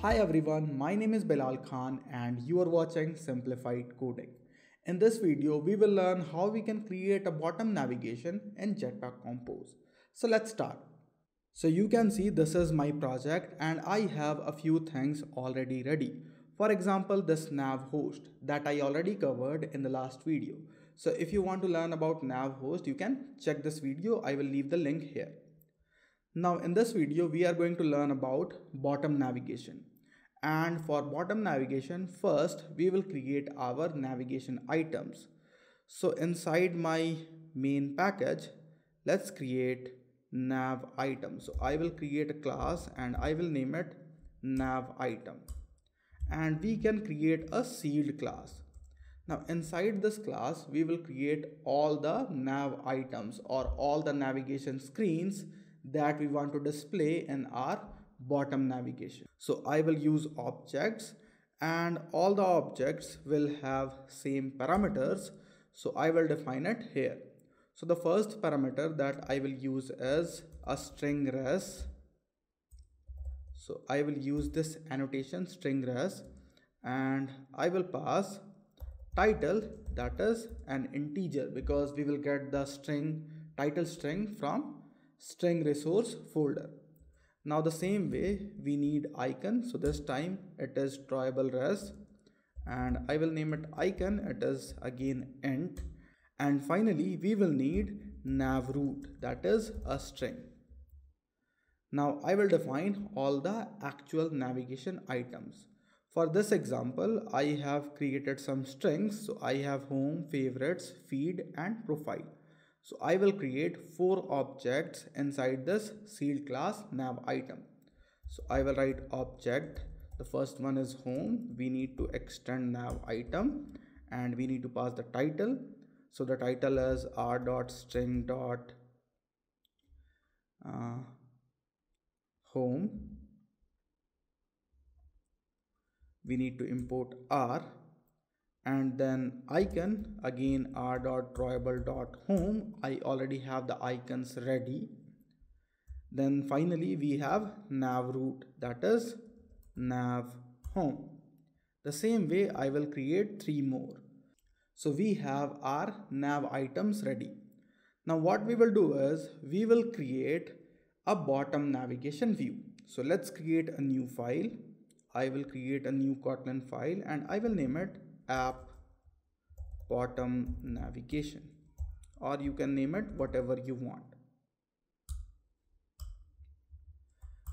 Hi everyone, my name is Belal Khan and you are watching Simplified Coding. In this video, we will learn how we can create a bottom navigation in Jetpack Compose. So let's start. So you can see this is my project and I have a few things already ready. For example, this NavHost that I already covered in the last video. So if you want to learn about NavHost, you can check this video. I will leave the link here. Now in this video, we are going to learn about bottom navigation. And for bottom navigation, first we will create our navigation items. So inside my main package, let's create NavItem. So I will create a class and I will name it NavItem. And we can create a sealed class. Now inside this class, we will create all the nav items or all the navigation screens that we want to display in our bottom navigation. So I will use objects and all the objects will have same parameters. So I will define it here. So the first parameter that I will use is a string res. So I will use this annotation string res and I will pass title, that is an integer, because we will get the string title string from string resource folder. Now the same way we need icon. So this time it is drawable res and I will name it icon. It is again int. And finally we will need nav root, that is a string. Now I will define all the actual navigation items. For this example, I have created some strings. So I have home, favorites, feed and profile. So I will create 4 objects inside this sealed class NavItem. So I will write object. The first one is home. We need to extend NavItem and we need to pass the title. So the title is r.string. Home, we need to import r, and then icon, again r.drawable.home. I already have the icons ready. Then finally we have nav root, that is nav home. The same way I will create 3 more. So we have our nav items ready. Now what we will do is we will create a bottom navigation view. So let's create a new file. I will create a new Kotlin file and I will name it app bottom navigation, or you can name it whatever you want.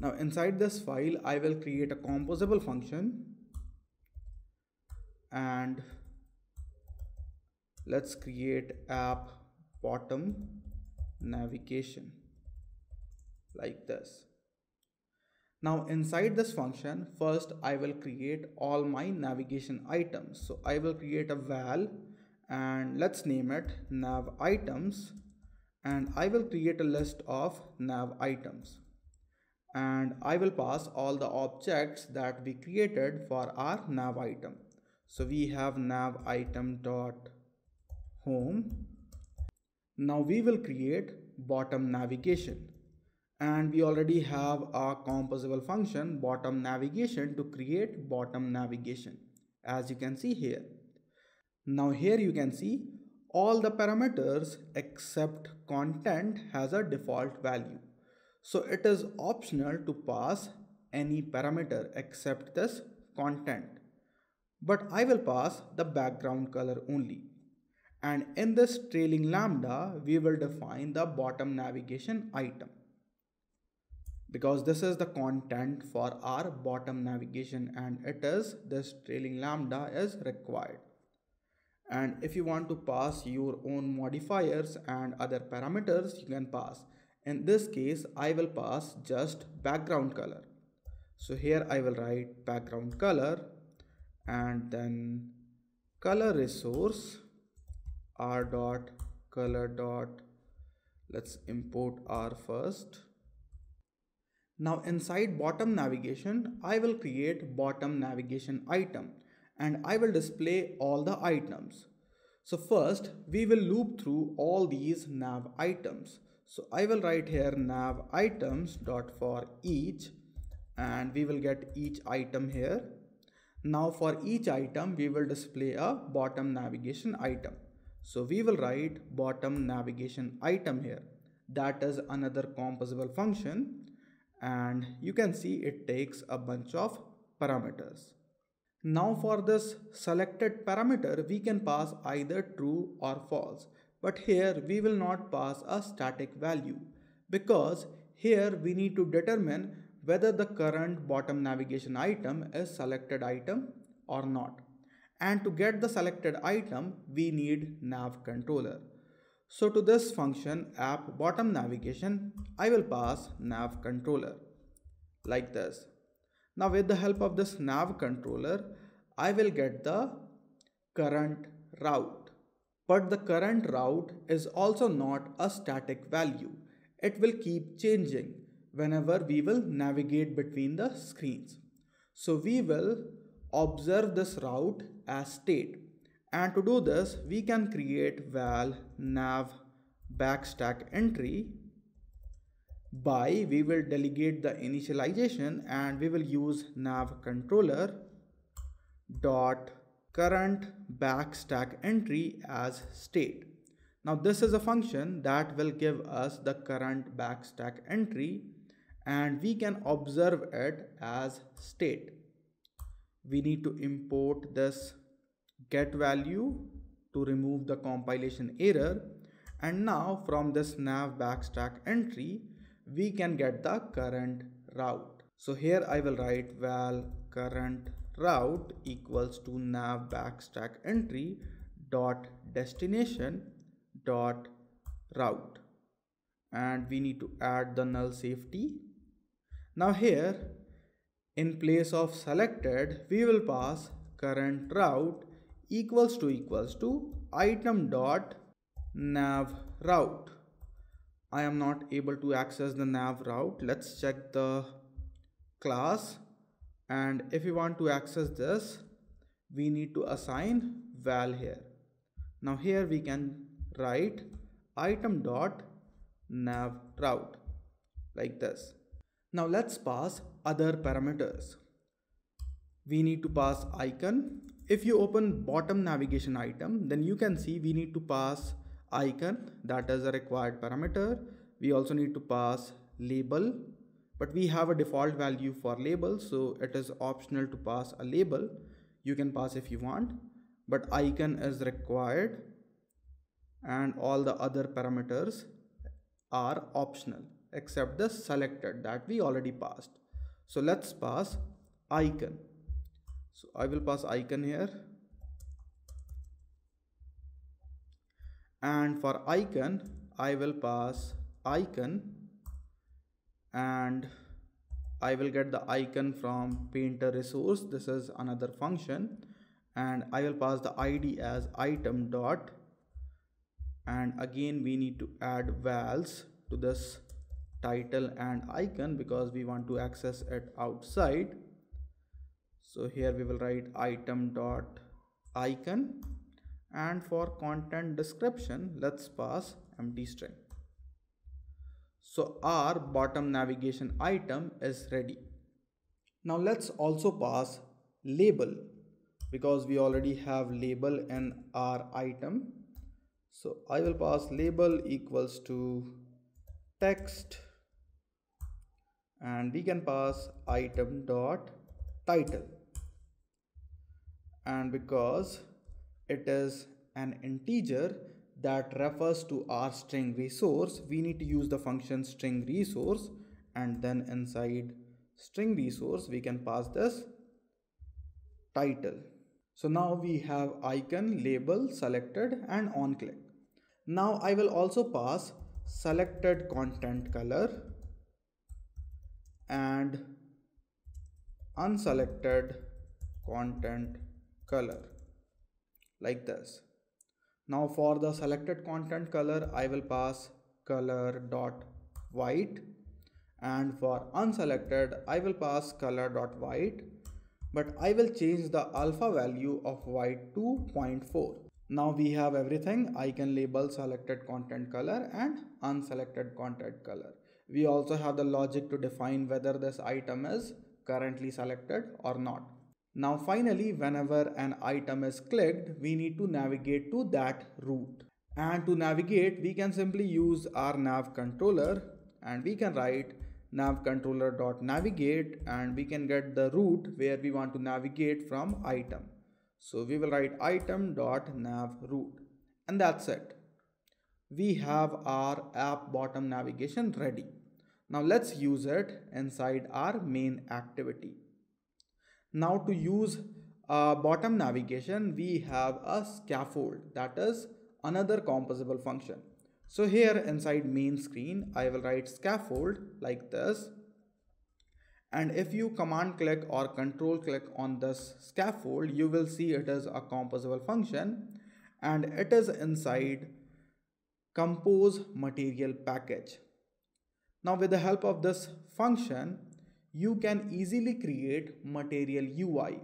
Now inside this file I will create a composable function and let's create app bottom navigation like this. Now inside this function, first I will create all my navigation items. So I will create a val and let's name it nav items, and I will create a list of nav items and I will pass all the objects that we created for our nav item. So we have nav item dot home. Now we will create bottom navigation. And we already have a composable function bottom navigation to create bottom navigation, as you can see here. Now here you can see all the parameters except content has a default value. So it is optional to pass any parameter except this content. But I will pass the background color only. And in this trailing lambda, we will define the bottom navigation item, because this is the content for our bottom navigation and it is this trailing lambda is required. And if you want to pass your own modifiers and other parameters, you can pass. In this case, I will pass just background color. So here I will write background color and then color resource r dot color dot, let's import r first. Now inside bottom navigation, I will create bottom navigation item and I will display all the items. So first we will loop through all these nav items. So I will write here nav items dot for each and we will get each item here. Now for each item we will display a bottom navigation item. So we will write bottom navigation item here. That is another composable function, and you can see it takes a bunch of parameters. Now for this selected parameter we can pass either true or false, but here we will not pass a static value because here we need to determine whether the current bottom navigation item is selected item or not. And to get the selected item we need NavController. So to this function app bottom navigation I will pass NavController like this. Now with the help of this NavController I will get the current route, but the current route is also not a static value. It will keep changing whenever we will navigate between the screens. So we will observe this route as state, and to do this we can create val nav backstack entry by we will delegate the initialization and we will use NavController dot current backstack entry as state. Now this is a function that will give us the current backstack entry and we can observe it as state. We need to import this get value to remove the compilation error, and now from this nav backstack entry we can get the current route. So here I will write val current route equals to nav backstack entry dot destination dot route, and we need to add the null safety. Now here in place of selected we will pass current route equals to item dot nav route. I am not able to access the nav route. Let's check the class, and if we want to access this we need to assign val here. Now here we can write item dot nav route like this. Now let's pass other parameters. We need to pass icon. If you open bottom navigation item, then you can see we need to pass icon, that is a required parameter. We also need to pass label, but we have a default value for label, so it is optional to pass a label. You can pass if you want, but icon is required and all the other parameters are optional except the selected that we already passed. So let's pass icon. So I will pass icon here, and for icon I will pass icon, and I will get the icon from painter resource. This is another function, and I will pass the ID as item dot, and again we need to add vals to this title and icon because we want to access it outside. So here we will write item dot icon, and for content description let's pass empty string. So our bottom navigation item is ready. Now let's also pass label because we already have label in our item. So I will pass label equals to text, and we can pass item dot title, and because it is an integer that refers to our string resource we need to use the function string resource, and then inside string resource we can pass this title. So now we have icon, label, selected and on click. Now I will also pass selected content color and unselected content color like this. Now for the selected content color I will pass color dot white, and for unselected I will pass color dot white, but I will change the alpha value of white to 0.4. Now we have everything: icon, label, selected content color and unselected content color. we also have the logic to define whether this item is currently selected or not. Now finally, whenever an item is clicked, we need to navigate to that route. And to navigate, we can simply use our nav controller, and we can write navcontroller.navigate, and we can get the route where we want to navigate from item. So we will write item.navRoute, and that's it. We have our app bottom navigation ready. Now let's use it inside our main activity. Now to use bottom navigation, we have a scaffold, that is another composable function. So here inside main screen, I will write scaffold like this. And if you command click or control click on this scaffold, you will see it is a composable function, and it is inside compose material package. Now with the help of this function, you can easily create material UI,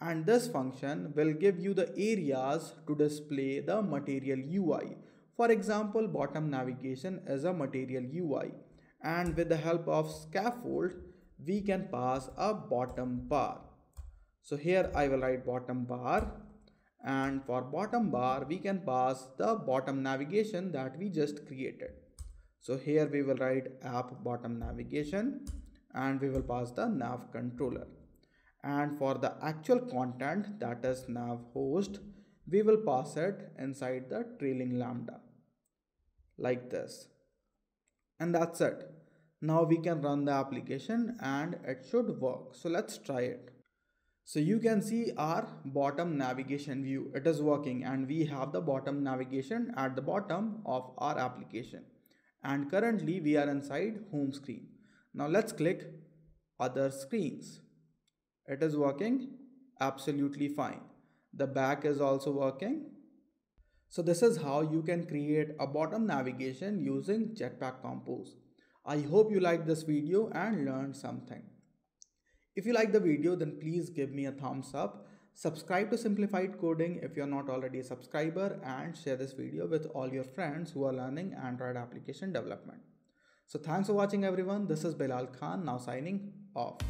and this function will give you the areas to display the material UI. For example, bottom navigation is a material UI, and with the help of scaffold, we can pass a bottom bar. So here I will write bottom bar, and for bottom bar, we can pass the bottom navigation that we just created. So here we will write app bottom navigation, and we will pass the nav controller. And for the actual content, that is nav host, we will pass it inside the trailing lambda like this, and that's it. Now we can run the application and it should work. So let's try it. So you can see our bottom navigation view, it is working, and we have the bottom navigation at the bottom of our application, and currently we are inside home screen. Now let's click other screens. It is working absolutely fine. The back is also working. So this is how you can create a bottom navigation using Jetpack Compose. I hope you liked this video and learned something. If you like the video, then please give me a thumbs up. Subscribe to Simplified Coding if you're not already a subscriber, and share this video with all your friends who are learning Android application development. So thanks for watching everyone. This is Belal Khan now signing off.